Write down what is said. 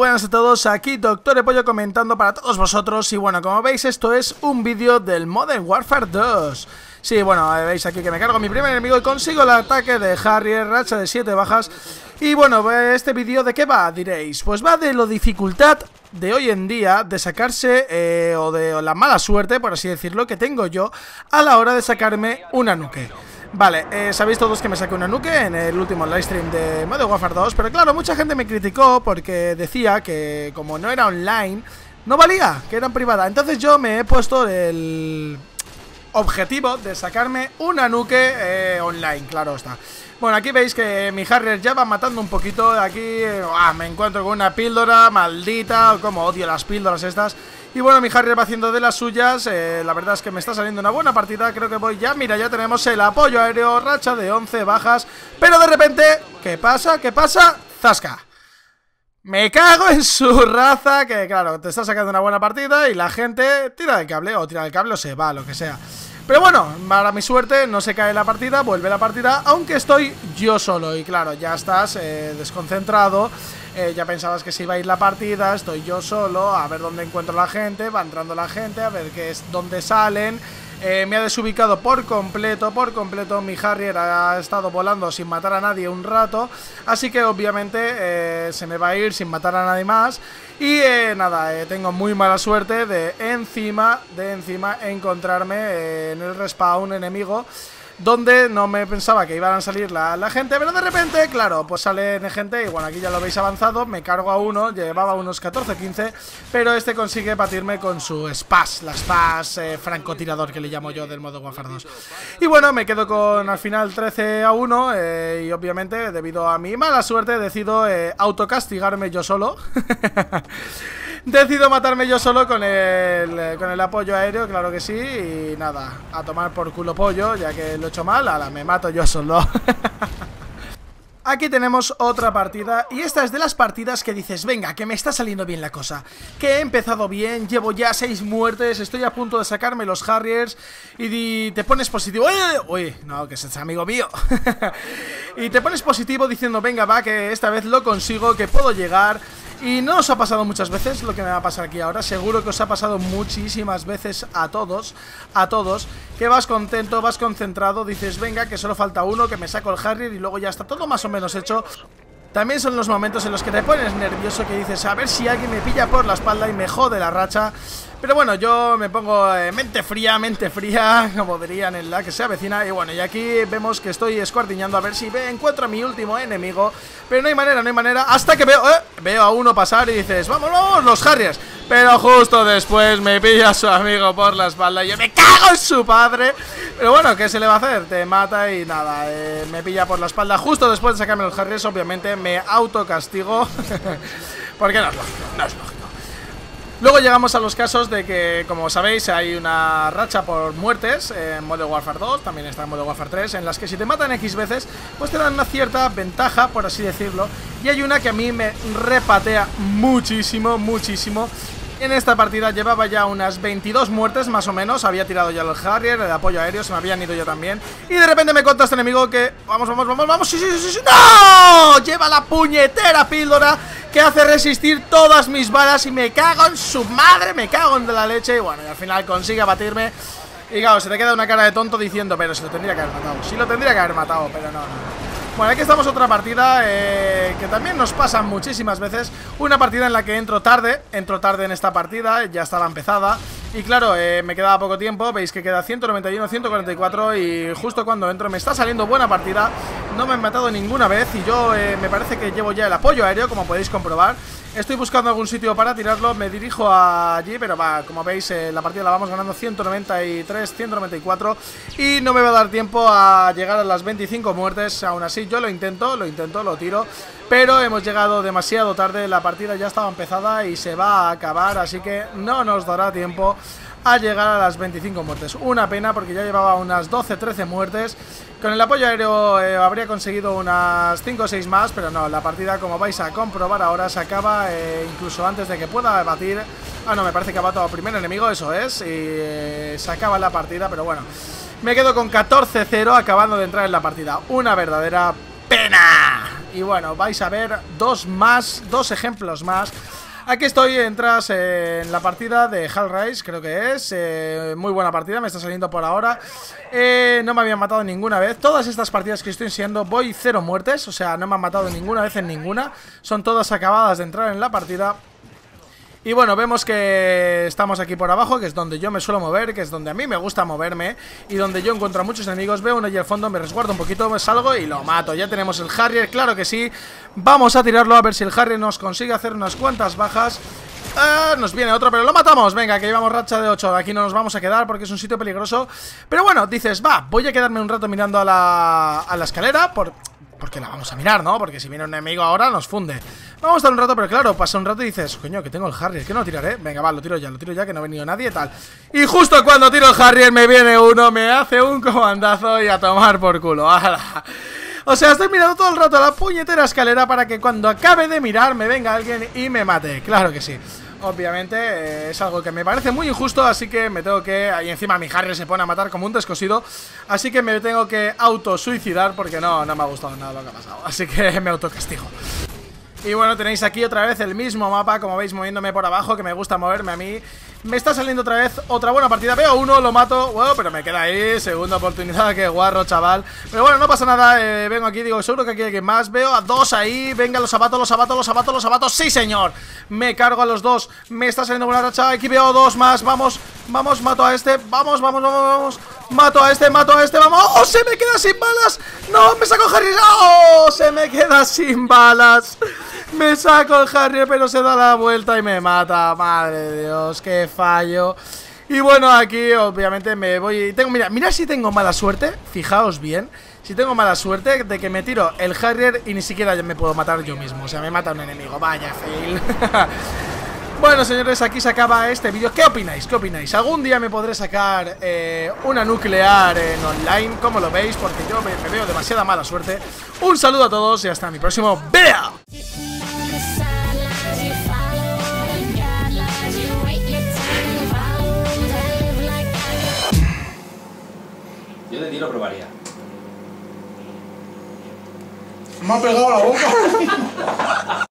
buenas a todos, aquí Doctor Epollo comentando para todos vosotros. Y bueno, como veis, esto es un vídeo del Modern Warfare 2. Sí, bueno, veis aquí que me cargo a mi primer enemigo y consigo el ataque de Harrier, racha de 7 bajas. Y bueno, este vídeo ¿de qué va?, diréis. Pues va de lo dificultad de hoy en día de sacarse, o de la mala suerte, por así decirlo, que tengo yo a la hora de sacarme una nuke. Vale, sabéis todos que me saqué una nuke en el último livestream de Modern Warfare 2, pero claro, mucha gente me criticó porque decía que como no era online, no valía, que era en privada. Entonces yo me he puesto el objetivo de sacarme una nuke online, claro está. Bueno, aquí veis que mi Harrier ya va matando un poquito. Aquí me encuentro con una píldora maldita, como odio las píldoras estas. Y bueno, mi Harrier va haciendo de las suyas. La verdad es que me está saliendo una buena partida. Creo que voy ya, mira, ya tenemos el apoyo aéreo, racha de 11 bajas. Pero de repente, ¿qué pasa? ¿Qué pasa? ¡Zasca! Me cago en su raza, que claro, te está sacando una buena partida y la gente tira del cable, o se va, lo que sea. Pero bueno, para mi suerte no se cae la partida, vuelve la partida, aunque estoy yo solo. Y claro, ya estás desconcentrado, ya pensabas que se iba a ir la partida, estoy yo solo, a ver dónde encuentro la gente, va entrando la gente, a ver qué es, dónde salen. Me ha desubicado por completo, mi Harrier ha estado volando sin matar a nadie un rato, así que obviamente se me va a ir sin matar a nadie más. Y nada, tengo muy mala suerte de encima encontrarme en el respawn enemigo, donde no me pensaba que iban a salir la gente, pero de repente, claro, pues sale gente. Y bueno, aquí ya lo veis avanzado, me cargo a uno, llevaba unos 14-15, pero este consigue batirme con su SPAS, la SPAS francotirador, que le llamo yo, del modo Warfare 2. Y bueno, me quedo con al final 13-1, y obviamente debido a mi mala suerte decido autocastigarme yo solo. Decido matarme yo solo con el apoyo aéreo, claro que sí. Y nada, a tomar por culo pollo, ya que lo he hecho mal, ala, me mato yo solo. Aquí tenemos otra partida, y esta es de las partidas que dices, venga, que me está saliendo bien la cosa, que he empezado bien, llevo ya 6 muertes, estoy a punto de sacarme los Harriers, y te pones positivo. Uy, no, que es amigo mío. Y te pones positivo diciendo, venga, va, que esta vez lo consigo, que puedo llegar. Y no os ha pasado muchas veces lo que me va a pasar aquí ahora. Seguro que os ha pasado muchísimas veces a todos, que vas contento, vas concentrado, dices, venga, que solo falta uno, que me saco el Harrier, y luego ya está todo más o menos hecho. También son los momentos en los que te pones nervioso, que dices, a ver si alguien me pilla por la espalda y me jode la racha. Pero bueno, yo me pongo mente fría, como dirían en la que se avecina. Y bueno, y aquí vemos que estoy escuardiñando a ver si encuentro a mi último enemigo. Pero no hay manera, hasta que veo a uno pasar y dices, ¡vámonos, los Harriers! Pero justo después me pilla su amigo por la espalda y yo me cago en su padre. Pero bueno, ¿qué se le va a hacer? Te mata y nada, me pilla por la espalda justo después de sacarme los Harriers. Obviamente me autocastigo, porque no es lógico. Luego llegamos a los casos de que, como sabéis, hay una racha por muertes en Modern Warfare 2, también está en Modern Warfare 3, en las que si te matan X veces, pues te dan una cierta ventaja, por así decirlo. Y hay una que a mí me repatea muchísimo. En esta partida llevaba ya unas 22 muertes más o menos, había tirado ya los Harrier, el apoyo aéreo, se me habían ido yo también. Y de repente me contra este enemigo que... ¡Vamos! ¡Sí! ¡No! Lleva la puñetera píldora que hace resistir todas mis balas y me cago en su madre, me cago en de la leche. Y bueno, y al final consigue abatirme. Y claro, se te queda una cara de tonto diciendo, pero si lo tendría que haber matado, pero no. Bueno, aquí estamos, otra partida que también nos pasa muchísimas veces. Una partida en la que entro tarde en esta partida, ya estaba empezada. Y claro, me quedaba poco tiempo, veis que queda 191, 144 y justo cuando entro me está saliendo buena partida. No me han matado ninguna vez y yo me parece que llevo ya el apoyo aéreo, como podéis comprobar. Estoy buscando algún sitio para tirarlo, me dirijo allí, pero va, como veis, la partida la vamos ganando 193, 194 y no me va a dar tiempo a llegar a las 25 muertes, aún así. Yo lo intento, lo tiro, pero hemos llegado demasiado tarde, la partida ya estaba empezada y se va a acabar, así que no nos dará tiempo a llegar a las 25 muertes. Una pena, porque ya llevaba unas 12-13 muertes. Con el apoyo aéreo habría conseguido unas 5 o 6 más, pero no, la partida, como vais a comprobar ahora, se acaba incluso antes de que pueda batir. Ah, no, me parece que ha matado al primer enemigo, eso es, y se acaba la partida, pero bueno. Me quedo con 14-0 acabando de entrar en la partida. Una verdadera pena. Y bueno, vais a ver dos ejemplos más. Aquí estoy, entras en la partida de Half Rise, creo que es. Muy buena partida, me está saliendo por ahora. No me habían matado ninguna vez. Todas estas partidas que estoy enseñando voy 0 muertes, o sea, no me han matado ninguna vez en ninguna. Son todas acabadas de entrar en la partida. Y bueno, vemos que estamos aquí por abajo, que es donde yo me suelo mover, que es donde a mí me gusta moverme y donde yo encuentro a muchos enemigos. Veo uno allí al fondo, me resguardo un poquito, me salgo y lo mato. Ya tenemos el Harrier, claro que sí. Vamos a tirarlo a ver si el Harrier nos consigue hacer unas cuantas bajas. Nos viene otro, pero lo matamos. Venga, que llevamos racha de 8, aquí no nos vamos a quedar porque es un sitio peligroso. Pero bueno, dices, va, voy a quedarme un rato mirando a la escalera porque la vamos a mirar, ¿no? Porque si viene un enemigo ahora nos funde. Vamos a estar un rato, pero claro, pasa un rato y dices, coño, que tengo el Harrier, que no lo tiraré. Venga, va, lo tiro ya, que no ha venido nadie y tal. Y justo cuando tiro el Harrier me viene uno, me hace un comandazo y a tomar por culo. ¡Hala! O sea, estoy mirando todo el rato a la puñetera escalera para que cuando acabe de mirar me venga alguien y me mate. Claro que sí. Obviamente es algo que me parece muy injusto, así que me tengo que... Ahí encima mi Harry se pone a matar como un descosido, así que me tengo que autosuicidar porque no me ha gustado nada lo que ha pasado. Así que me autocastigo. Y bueno, tenéis aquí otra vez el mismo mapa, como veis, moviéndome por abajo, que me gusta moverme a mí. Me está saliendo otra vez otra buena partida. Veo uno, lo mato, wow, pero me queda ahí. Segunda oportunidad, que guarro, chaval. Pero bueno, no pasa nada, vengo aquí, digo, seguro que aquí hay alguien más. Veo a dos ahí, venga, los abato. ¡Sí, señor! Me cargo a los dos, me está saliendo buena racha. Aquí veo dos más, vamos, mato a este. Vamos. Mato a este, vamos. ¡Oh, se me queda sin balas! ¡No, me saco el Harry! ¡Oh, se me queda sin balas! Me saco el Harry, pero se da la vuelta y me mata. Madre de Dios, qué fallo. Y bueno, aquí obviamente me voy y tengo... Mira si tengo mala suerte, fijaos bien. Si tengo mala suerte de que me tiro el Harrier y ni siquiera me puedo matar yo mismo. O sea, me mata un enemigo, vaya fail. Bueno, señores, aquí se acaba este vídeo. ¿Qué opináis? ¿Algún día me podré sacar una nuclear en online? ¿Cómo lo veis? Porque yo me veo demasiada mala suerte. Un saludo a todos y hasta mi próximo video. Yo de ti lo probaría. Me ha pegado la boca.